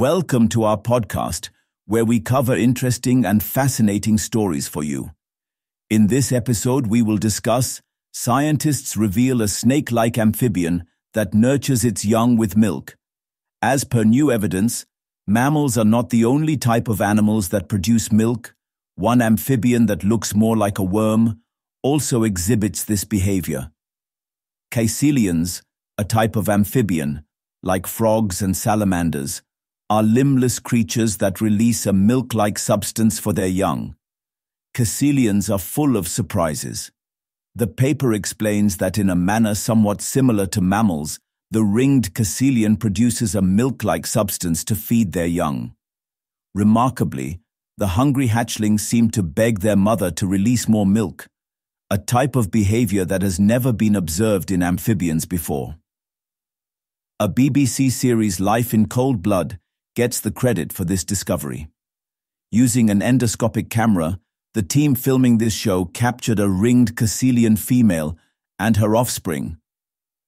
Welcome to our podcast, where we cover interesting and fascinating stories for you. In this episode, we will discuss scientists reveal a snake-like amphibian that nurtures its young with milk. As per new evidence, mammals are not the only type of animals that produce milk. One amphibian that looks more like a worm also exhibits this behavior. Caecilians, a type of amphibian, like frogs and salamanders, are limbless creatures that release a milk-like substance for their young. Caecilians are full of surprises. The paper explains that in a manner somewhat similar to mammals, the ringed Caecilian produces a milk-like substance to feed their young. Remarkably, the hungry hatchlings seem to beg their mother to release more milk, a type of behavior that has never been observed in amphibians before. A BBC series, Life in Cold Blood, gets the credit for this discovery. Using an endoscopic camera, the team filming this show captured a ringed Caecilian female and her offspring.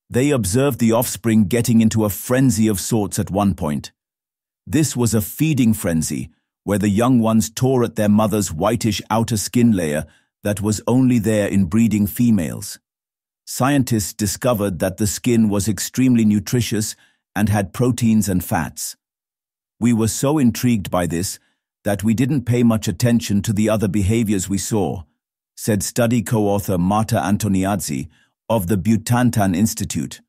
They observed the offspring getting into a frenzy of sorts at one point. This was a feeding frenzy, where the young ones tore at their mother's whitish outer skin layer that was only there in breeding females. Scientists discovered that the skin was extremely nutritious and had proteins and fats. We were so intrigued by this that we didn't pay much attention to the other behaviors we saw, said study co-author Marta Antoniazzi of the Butantan Institute.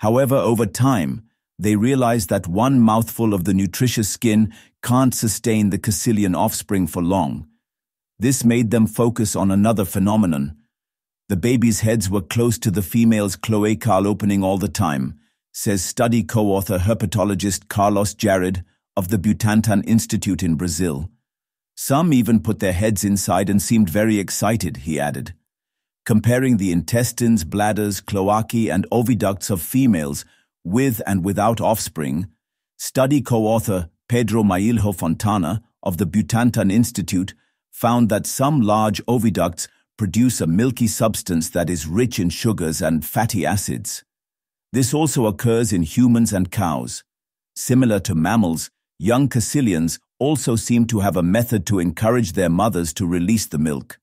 However, over time, they realized that one mouthful of the nutritious skin can't sustain the Caecilian offspring for long. This made them focus on another phenomenon. The baby's heads were close to the female's cloacal opening all the time, says study co-author herpetologist Carlos Jared of the Butantan Institute in Brazil. Some even put their heads inside and seemed very excited, he added. Comparing the intestines, bladders, cloacae, and oviducts of females with and without offspring, study co-author Pedro Maílho Fontana of the Butantan Institute found that some large oviducts produce a milky substance that is rich in sugars and fatty acids. This also occurs in humans and cows. Similar to mammals, young Caecilians also seem to have a method to encourage their mothers to release the milk.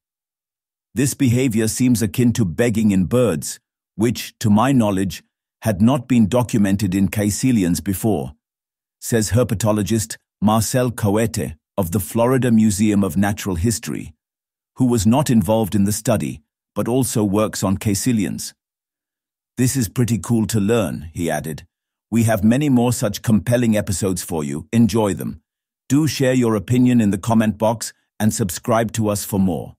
This behavior seems akin to begging in birds, which, to my knowledge, had not been documented in Caecilians before, says herpetologist Marcel Coete of the Florida Museum of Natural History, who was not involved in the study, but also works on Caecilians. This is pretty cool to learn, he added. We have many more such compelling episodes for you. Enjoy them. Do share your opinion in the comment box and subscribe to us for more.